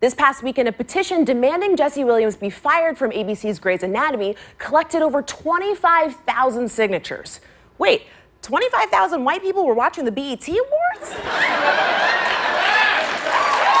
This past weekend, a petition demanding Jesse Williams be fired from ABC's Grey's Anatomy collected over 25,000 signatures. Wait, 25,000 white people were watching the BET Awards?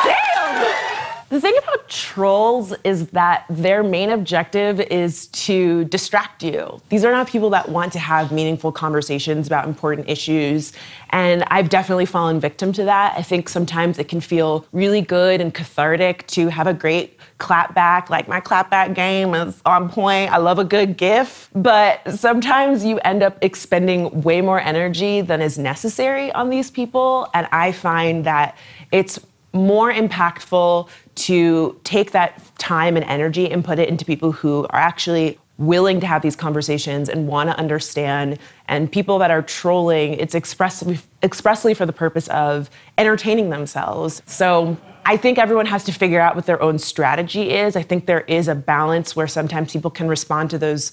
Damn! The thing about trolls is that their main objective is to distract you. These are not people that want to have meaningful conversations about important issues, and I've definitely fallen victim to that. I think sometimes it can feel really good and cathartic to have a great clapback, like my clapback game is on point. I love a good gif, but sometimes you end up expending way more energy than is necessary on these people, and I find that it's more impactful to take that time and energy and put it into people who are actually willing to have these conversations and want to understand. And people that are trolling, it's expressly for the purpose of entertaining themselves. So I think everyone has to figure out what their own strategy is. I think there is a balance where sometimes people can respond to those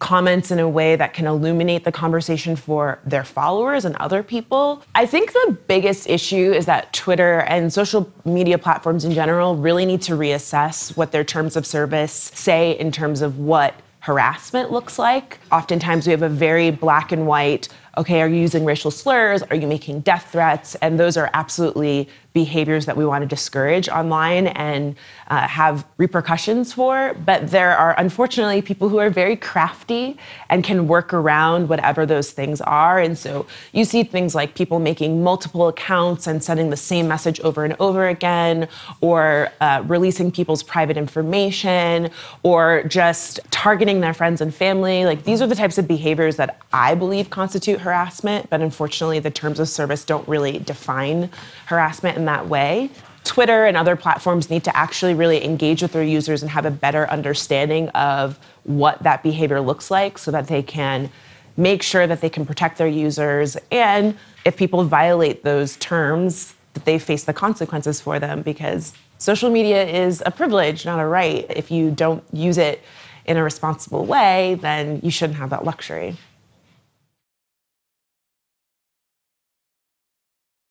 comments in a way that can illuminate the conversation for their followers and other people. I think the biggest issue is that Twitter and social media platforms in general really need to reassess what their terms of service say in terms of what harassment looks like. Oftentimes we have a very black and white, okay, are you using racial slurs? Are you making death threats? And those are absolutely behaviors that we want to discourage online and have repercussions for. But there are, unfortunately, people who are very crafty and can work around whatever those things are. And so you see things like people making multiple accounts and sending the same message over and over again, or releasing people's private information, or just targeting their friends and family. Like, these are the types of behaviors that I believe constitute harassment, but unfortunately the terms of service don't really define harassment in that way. Twitter and other platforms need to actually really engage with their users and have a better understanding of what that behavior looks like so that they can make sure that they can protect their users, and if people violate those terms, that they face the consequences for them, because social media is a privilege, not a right. If you don't use it in a responsible way, then you shouldn't have that luxury.